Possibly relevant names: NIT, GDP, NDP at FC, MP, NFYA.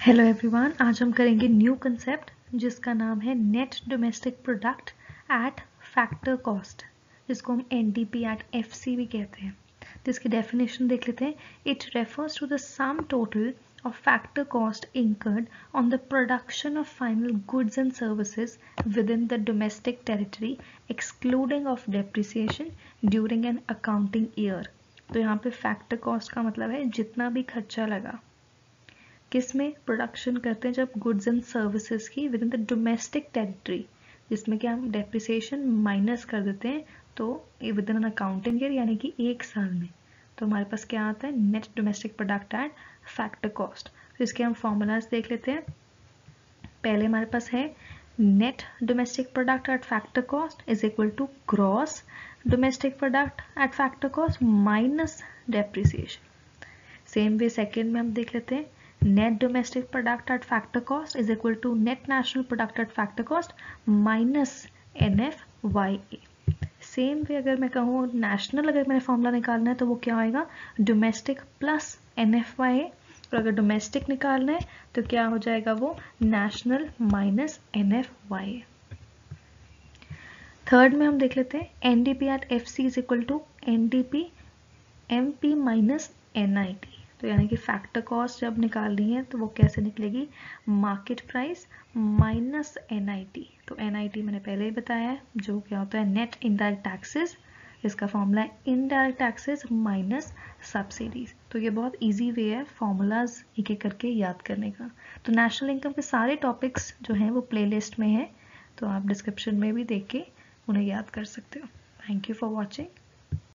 Hello everyone, आज हम करेंगे न्यू कंसेप्ट जिसका नाम है net domestic product at factor cost, जिसको हम एनडीपी एट एफसी भी कहते हैं। तो इसकी डेफिनेशन देख लेते हैं। It refers to the sum total of factor cost incurred on the production of final goods and services within the domestic territory excluding of depreciation during an accounting year. तो यहाँ पे factor cost का मतलब है जितना भी खर्चा लगा, किस में प्रोडक्शन करते हैं जब गुड्स एंड सर्विसेज की, within the domestic territory, जिसमें कि हम डेप्रिसिएशन माइनस कर देते हैं तो within an accounting year यानी कि एक साल में। तो हमारे पास क्या आता है? Net domestic product at factor cost. तो इसके हम फॉर्मूलाज देख लेते हैं। पहले हमारे पास है net domestic product at factor cost is equal to gross domestic product at factor cost minus depreciation. Same way second में हम देख लेते हैं net domestic product at factor cost is equal to net national product at factor cost minus NFYA। Same way अगर मैं कहूँ national, अगर मैंने फॉर्मूला निकालना है तो वो क्या आएगा? Domestic plus NFYA। और अगर डोमेस्टिक निकालना है तो क्या हो जाएगा वो? National minus NFYA। थर्ड में हम देख लेते हैं NDP at FC is equal to NDP MP minus NIT। तो यानी कि फैक्टर कॉस्ट जब निकालनी है तो वो कैसे निकलेगी? Market price minus NIT। तो NIT मैंने पहले ही बताया है, जो क्या होता है नेट इनडायरेक्ट टैक्सेस। इसका फॉर्मूला है इनडायरेक्ट टैक्सेस माइनस सब्सिडीज। तो ये बहुत इजी वे है फॉर्मूलाज एक एक करके याद करने का। तो नेशनल इनकम के सारे टॉपिक्स जो हैं वो प्लेलिस्ट में हैं, तो आप डिस्क्रिप्शन में भी देख के उन्हें याद कर सकते हो। Thank you for watching.